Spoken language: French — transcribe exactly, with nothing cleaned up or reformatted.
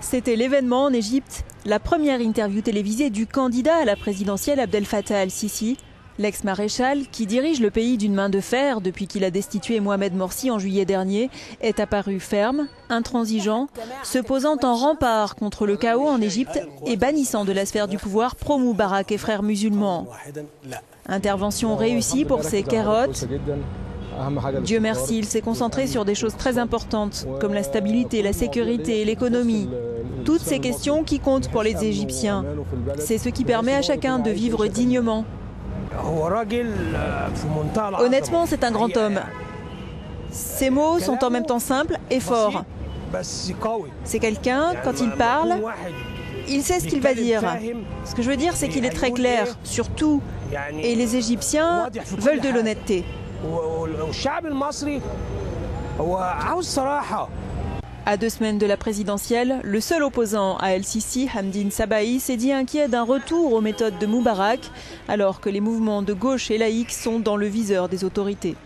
C'était l'événement en Égypte, la première interview télévisée du candidat à la présidentielle Abdel Fattah al-Sissi, l'ex-maréchal, qui dirige le pays d'une main de fer depuis qu'il a destitué Mohamed Morsi en juillet dernier, est apparu ferme, intransigeant, se posant en rempart contre le chaos en Égypte et bannissant de la sphère du pouvoir pro-Moubarak et frères musulmans. Intervention réussie pour ses carottes. Dieu merci, il s'est concentré sur des choses très importantes, comme la stabilité, la sécurité et l'économie. Toutes ces questions qui comptent pour les Égyptiens. C'est ce qui permet à chacun de vivre dignement. Honnêtement, c'est un grand homme. Ses mots sont en même temps simples et forts. C'est quelqu'un, quand il parle, il sait ce qu'il va dire. Ce que je veux dire, c'est qu'il est très clair, sur tout. Et les Égyptiens veulent de l'honnêteté. À deux semaines de la présidentielle, le seul opposant à el-Sissi, Hamdine Sabahi, s'est dit inquiet d'un retour aux méthodes de Moubarak, alors que les mouvements de gauche et laïques sont dans le viseur des autorités.